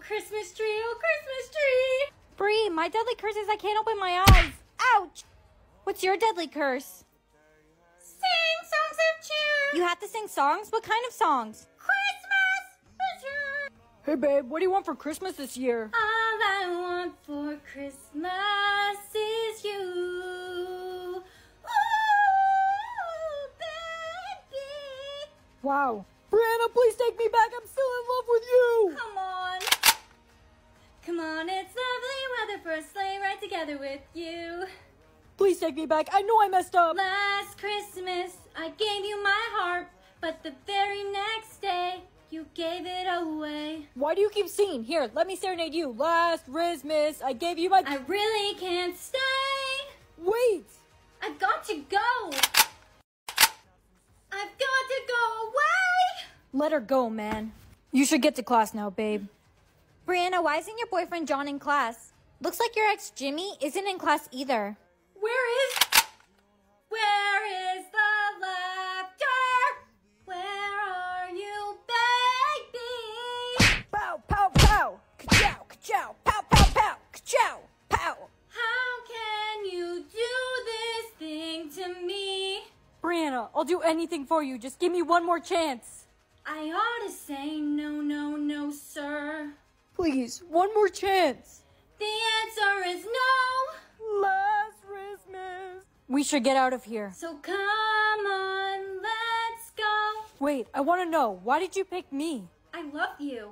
Christmas tree, oh Christmas tree! Bree, my deadly curse is I can't open my eyes. Ouch! What's your deadly curse? Sing songs of cheer! You have to sing songs? What kind of songs? Christmas! Hey babe, what do you want for Christmas this year? All I want for Christmas is you. Ooh, baby! Wow. Brianna, please take me back. I'm still in love with you. Come on. Come on, it's lovely weather for a sleigh ride together with you. Please take me back. I know I messed up. Last Christmas, I gave you my heart, but the very next day, you gave it away. Why do you keep singing? Here, let me serenade you. Last Christmas, I gave you my... I really can't stay. Wait. I've got to go. I've got to go away! Let her go, man. You should get to class now, babe. Brianna, why isn't your boyfriend John in class? Looks like your ex Jimmy isn't in class either. Where is the laughter? Where are you, baby? Pow, pow, pow! Ka-chow, ka-chow! Pow, pow, pow! Ka-chow, pow! How can you do this thing to me? Brianna, I'll do anything for you. Just give me one more chance. I ought to say no, no, no, sir. Please, one more chance. The answer is no. Last Christmas. We should get out of here. So come on, let's go. Wait, I want to know. Why did you pick me? I love you.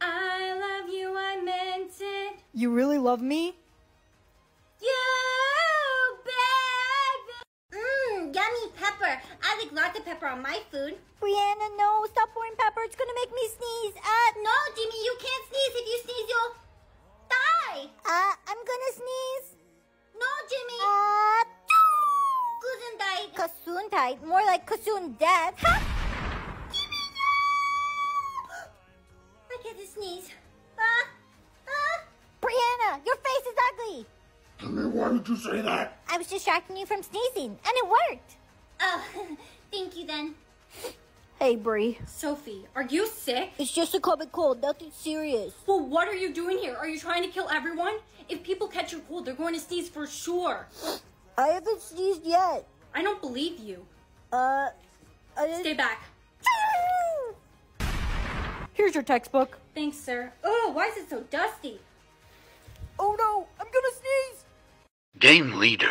I love you. I meant it. You really love me? Pepper. I like lots of pepper on my food. Brianna, no. Stop pouring pepper. It's going to make me sneeze. No, Jimmy, you can't sneeze. If you sneeze, you'll die. I'm going to sneeze. No, Jimmy. Gesundheit. Gesundheit? More like Kasoon death. Huh? Jimmy, no! I get to sneeze. Brianna, your face is ugly. Jimmy, why did you say that? I was distracting you from sneezing, and it worked. Oh, thank you then. Hey, Bree. Sophie, are you sick? It's just a common cold, nothing serious. Well, what are you doing here? Are you trying to kill everyone? If people catch your cold, they're going to sneeze for sure. I haven't sneezed yet. I don't believe you. Stay back. Here's your textbook. Thanks, sir. Oh, why is it so dusty? Oh no, I'm gonna sneeze. Game leader,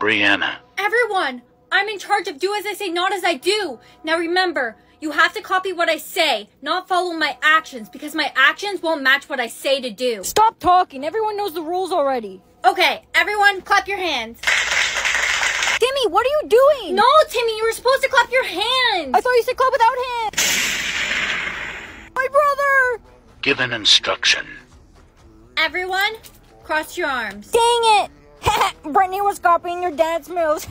Brianna. Everyone! I'm in charge of do as I say, not as I do. Now remember, you have to copy what I say, not follow my actions, because my actions won't match what I say to do. Stop talking. Everyone knows the rules already. Okay, everyone clap your hands. Timmy, what are you doing? No, Timmy, you were supposed to clap your hands. I thought you said clap without hands. My brother. Give an instruction. Everyone, cross your arms. Dang it. Brittany was copying your dance moves.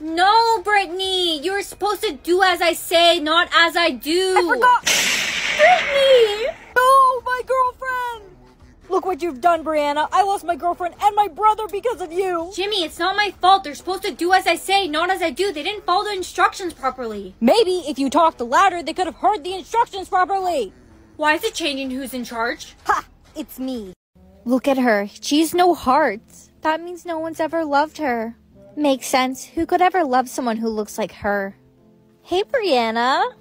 No, Brittany, you're supposed to do as I say, not as I do. I forgot. Brittany! Oh, my girlfriend! Look what you've done, Brianna. I lost my girlfriend and my brother because of you. Jimmy, it's not my fault. They're supposed to do as I say, not as I do. They didn't follow the instructions properly. Maybe if you talked louder, they could have heard the instructions properly. Why is it changing who's in charge? Ha! It's me. Look at her. She's no heart. That means no one's ever loved her. Makes sense. Who could ever love someone who looks like her? Hey, Brianna.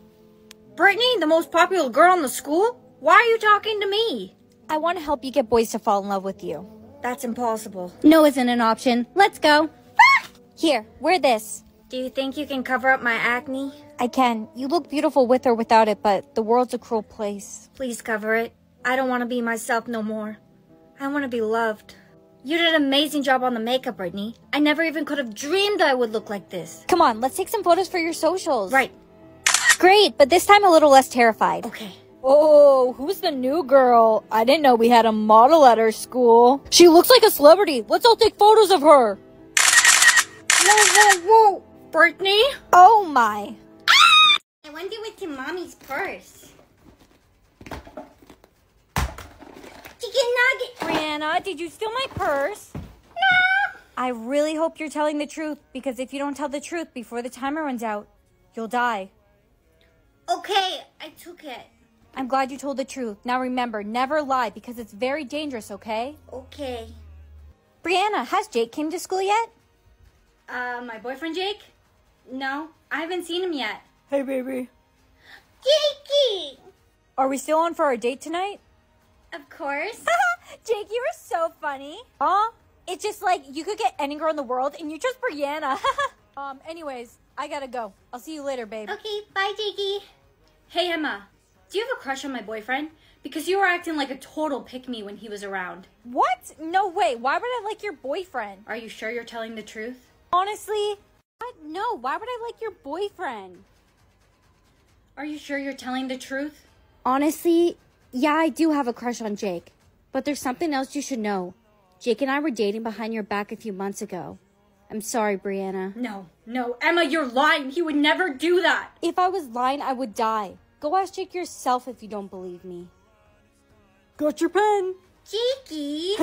Brittany, the most popular girl in the school? Why are you talking to me? I want to help you get boys to fall in love with you. That's impossible. No isn't an option. Let's go. Ah! Here, wear this. Do you think you can cover up my acne? I can. You look beautiful with or without it, but the world's a cruel place. Please cover it. I don't want to be myself no more. I want to be loved. You did an amazing job on the makeup, Brittany. I never even could have dreamed I would look like this. Come on, let's take some photos for your socials. Right. Great, but this time a little less terrified. Okay. Oh, who's the new girl? I didn't know we had a model at our school. She looks like a celebrity. Let's all take photos of her. Whoa, whoa, whoa. Brittany? Oh, my. I wonder what's in Mommy's purse. Nugget. Brianna, did you steal my purse? No. I really hope you're telling the truth, because if you don't tell the truth before the timer runs out, you'll die. Okay, I took it. I'm glad you told the truth. Now remember, never lie because it's very dangerous, okay? Okay. Brianna, has Jake come to school yet? My boyfriend Jake? No, I haven't seen him yet. Hey, baby. Jakey! Are we still on for our date tonight? Of course. Jake, you were so funny. Huh? It's just like you could get any girl in the world and you're just Brianna. Anyways, I gotta go. I'll see you later, babe. Okay, bye, Jakey. Hey, Emma. Do you have a crush on my boyfriend? Because you were acting like a total pick-me when he was around. What? No way. Why would I like your boyfriend? Are you sure you're telling the truth? Honestly, what? No. Why would I like your boyfriend? Are you sure you're telling the truth? Honestly, yeah, I do have a crush on Jake. But there's something else you should know. Jake and I were dating behind your back a few months ago. I'm sorry, Brianna. No, Emma, you're lying. He would never do that. If I was lying, I would die. Go ask Jake yourself if you don't believe me. Got your pen. Jakey.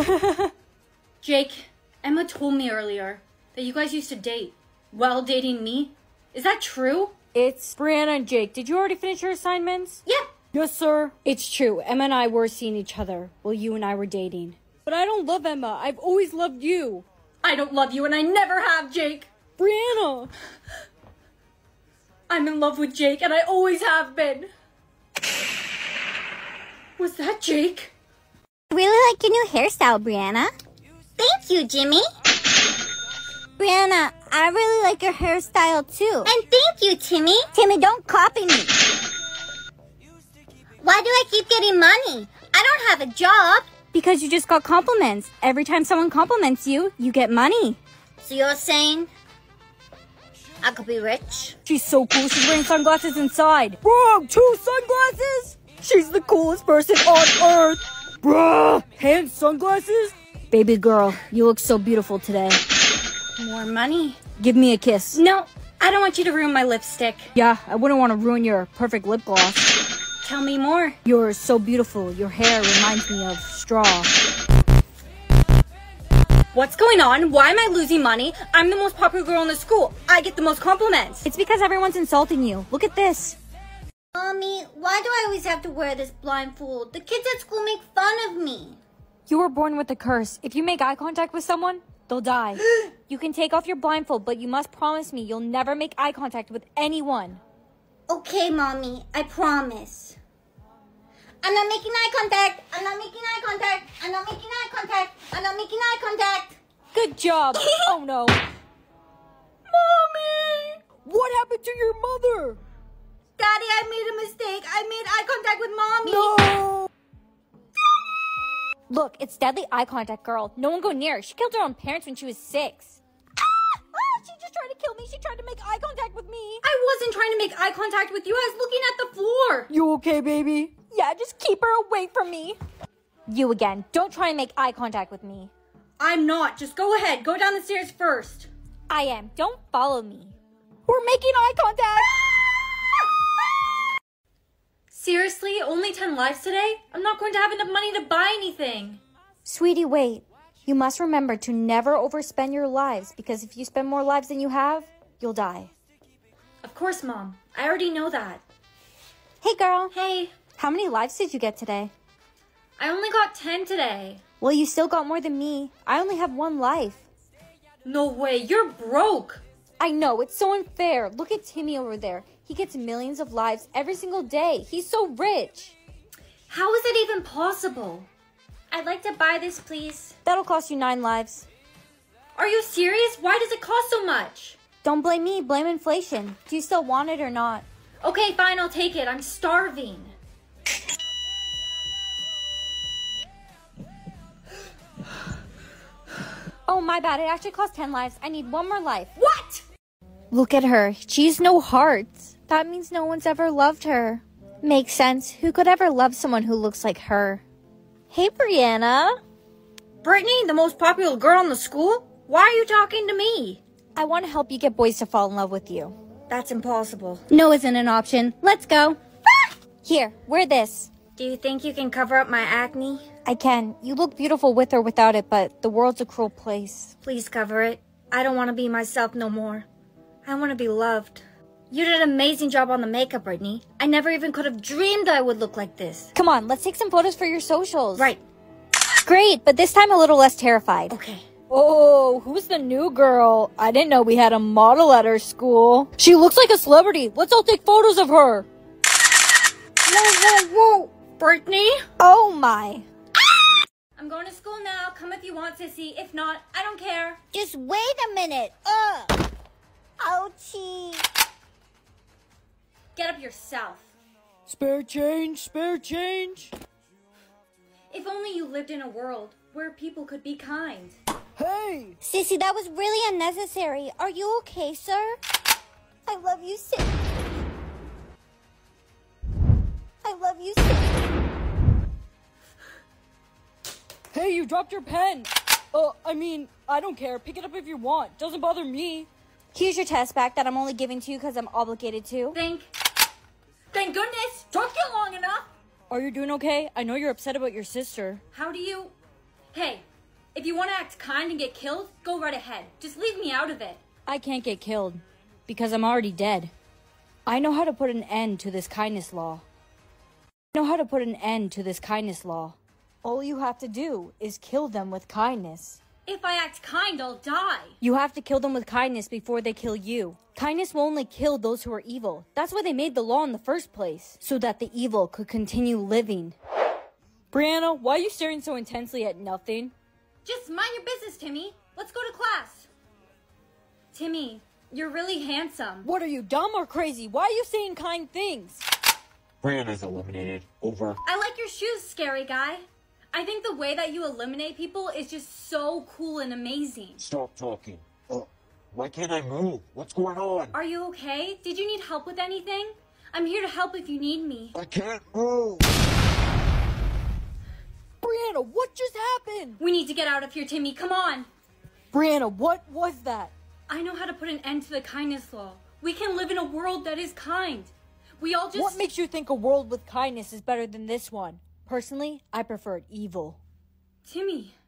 Jake, Emma told me earlier that you guys used to date while dating me. Is that true? It's Brianna and Jake. Did you already finish your assignments? Yeah. Yes, sir. It's true. Emma and I were seeing each other while you and I were dating. But I don't love Emma. I've always loved you. I don't love you and I never have, Jake. Brianna. I'm in love with Jake, and I always have been. Was that Jake? I really like your new hairstyle, Brianna. Thank you, Jimmy. Brianna, I really like your hairstyle, too. And thank you, Timmy. Timmy, don't copy me. Why do I keep getting money? I don't have a job. Because you just got compliments. Every time someone compliments you, you get money. So you're saying I could be rich? She's so cool, she's wearing sunglasses inside. Bro, 2 sunglasses? She's the coolest person on earth. Bruh, hand sunglasses? Baby girl, you look so beautiful today. More money? Give me a kiss. No, I don't want you to ruin my lipstick. Yeah, I wouldn't want to ruin your perfect lip gloss. Tell me more. You're so beautiful. Your hair reminds me of straw. What's going on? Why am I losing money? I'm the most popular girl in the school. I get the most compliments. It's because everyone's insulting you. Look at this. Mommy, why do I always have to wear this blindfold? The kids at school make fun of me. You were born with a curse. If you make eye contact with someone, they'll die. You can take off your blindfold, but you must promise me you'll never make eye contact with anyone. Okay, Mommy. I promise. I'm not making eye contact. I'm not making eye contact. I'm not making eye contact. I'm not making eye contact. Good job. Oh, no. Mommy! What happened to your mother? Daddy, I made a mistake. I made eye contact with Mommy. No! Look, it's deadly eye contact, girl. No one go near her. She killed her own parents when she was 6. She just tried to kill me. She tried to make eye contact with me. I wasn't trying to make eye contact with you. I was looking at the floor. You okay, baby? Yeah, just keep her away from me. You again. Don't try and make eye contact with me. I'm not. Just go ahead. Go down the stairs first. I am. Don't follow me. We're making eye contact. Seriously? Only 10 lives today? I'm not going to have enough money to buy anything. Sweetie, wait. You must remember to never overspend your lives, because if you spend more lives than you have, you'll die. Of course, Mom. I already know that. Hey, girl. Hey. How many lives did you get today? I only got 10 today. Well, you still got more than me. I only have 1 life. No way. You're broke. I know. It's so unfair. Look at Timmy over there. He gets millions of lives every single day. He's so rich. How is that even possible? I'd like to buy this, please. That'll cost you 9 lives. Are you serious? Why does it cost so much? Don't blame me. Blame inflation. Do you still want it or not? Okay, fine. I'll take it. I'm starving. Oh, my bad. It actually cost 10 lives. I need 1 more life. What? Look at her. She's no heart. That means no one's ever loved her. Makes sense. Who could ever love someone who looks like her? Hey, Brianna. Brittany, the most popular girl in the school? Why are you talking to me? I want to help you get boys to fall in love with you. That's impossible. No isn't an option. Let's go. Ah! Here, wear this. Do you think you can cover up my acne? I can. You look beautiful with or without it, but the world's a cruel place. Please cover it. I don't want to be myself no more. I want to be loved. You did an amazing job on the makeup, Brittany. I never even could have dreamed I would look like this. Come on, let's take some photos for your socials. Right. Great, but this time a little less terrified. Okay. Oh, who's the new girl? I didn't know we had a model at our school. She looks like a celebrity. Let's all take photos of her. Whoa, whoa, whoa. Brittany? Oh, my. I'm going to school now. Come if you want, sissy. If not, I don't care. Just wait a minute. Ugh. Ouchie. Get up yourself. Spare change, spare change. If only you lived in a world where people could be kind. Hey! Sissy, that was really unnecessary. Are you okay, sir? I love you, Sissy. I love you, Sissy. Hey, you dropped your pen. I mean, I don't care. Pick it up if you want. Doesn't bother me. Here's your test back that I'm only giving to you because I'm obligated to. Thank goodness. Took you long enough. Are you doing okay? I know you're upset about your sister. Hey. If you want to act kind and get killed, go right ahead. Just leave me out of it. I can't get killed because I'm already dead. I know how to put an end to this kindness law. All you have to do is kill them with kindness. If I act kind, I'll die. You have to kill them with kindness before they kill you. Kindness will only kill those who are evil. That's why they made the law in the first place, so that the evil could continue living. Brianna, why are you staring so intensely at nothing? Just mind your business, Timmy. Let's go to class. Timmy, you're really handsome. What are you, dumb or crazy? Why are you saying kind things? Brianna's eliminated. Over. I like your shoes, scary guy. I think the way that you eliminate people is just so cool and amazing. Stop talking. Why can't I move? What's going on? Are you okay? Did you need help with anything? I'm here to help if you need me. I can't move. Brianna, what just happened? We need to get out of here, Timmy. Come on. Brianna, what was that? I know how to put an end to the kindness law. We can live in a world that is kind. We all just... What makes you think a world with kindness is better than this one? Personally, I prefer evil. Timmy...